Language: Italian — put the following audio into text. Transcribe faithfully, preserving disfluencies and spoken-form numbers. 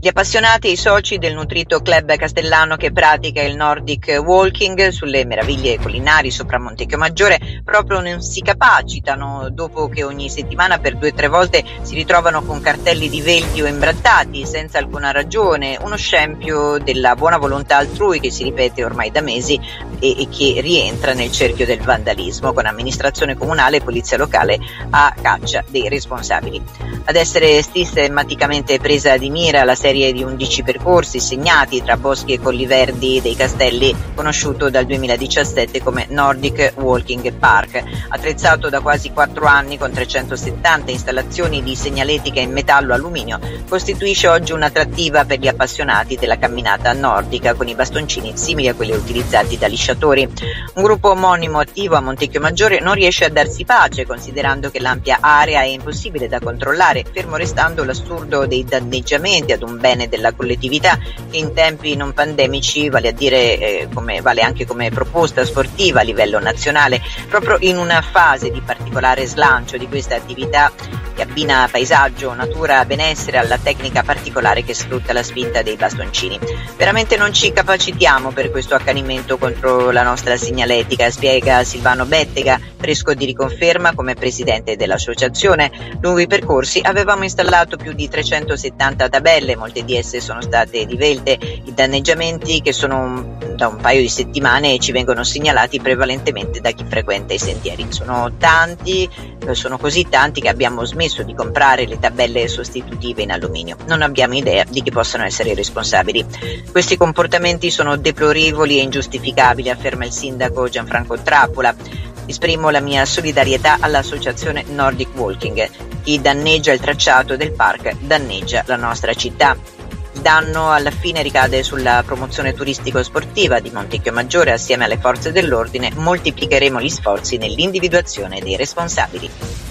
Gli appassionati e i soci del nutrito club castellano che pratica il Nordic Walking sulle meraviglie collinari sopra Montecchio Maggiore proprio non si capacitano, dopo che ogni settimana per due o tre volte si ritrovano con cartelli divelti o imbrattati senza alcuna ragione, uno scempio della buona volontà altrui che si ripete ormai da mesi e, e che rientra nel cerchio del vandalismo, con amministrazione comunale e polizia locale a caccia dei responsabili. Ad essere sistematicamente presa di mira la serie di undici percorsi segnati tra boschi e colli verdi dei Castelli, conosciuto dal duemiladiciassette come Nordic Walking Park, attrezzato da quasi quattro anni con trecentosettanta installazioni di segnaletica in metallo alluminio, costituisce oggi un'attrattiva per gli appassionati della camminata nordica con i bastoncini simili a quelli utilizzati da lisciatori. Un gruppo omonimo attivo a Montecchio Maggiore non riesce a darsi pace, considerando che l'ampia area è impossibile da controllare, fermo restando l'assurdo dei danneggiamenti ad un bene della collettività che in tempi non pandemici, vale a dire eh, come, vale anche come proposta sportiva a livello nazionale, proprio in una fase di particolare slancio di questa attività che abbina paesaggio, natura, benessere alla tecnica particolare che sfrutta la spinta dei bastoncini. Veramente non ci capacitiamo per questo accanimento contro la nostra segnaletica, spiega Silvano Bettega, fresco di riconferma come presidente dell'associazione. Lungo i percorsi avevamo installato più di trecentosettanta tabelle, molte di esse sono state divelte. I danneggiamenti, che sono da un paio di settimane, ci vengono segnalati prevalentemente da chi frequenta i sentieri. Sono tanti, sono così tanti che abbiamo smesso di comprare le tabelle sostitutive in alluminio. Non abbiamo idea di chi possano essere i responsabili. Questi comportamenti sono deplorevoli e ingiustificabili, afferma il sindaco Gianfranco Trapola. Esprimo la mia solidarietà all'associazione Nordic Walking. Chi danneggia il tracciato del park danneggia la nostra città. Il danno alla fine ricade sulla promozione turistico-sportiva di Montecchio Maggiore. Assieme alle forze dell'ordine moltiplicheremo gli sforzi nell'individuazione dei responsabili.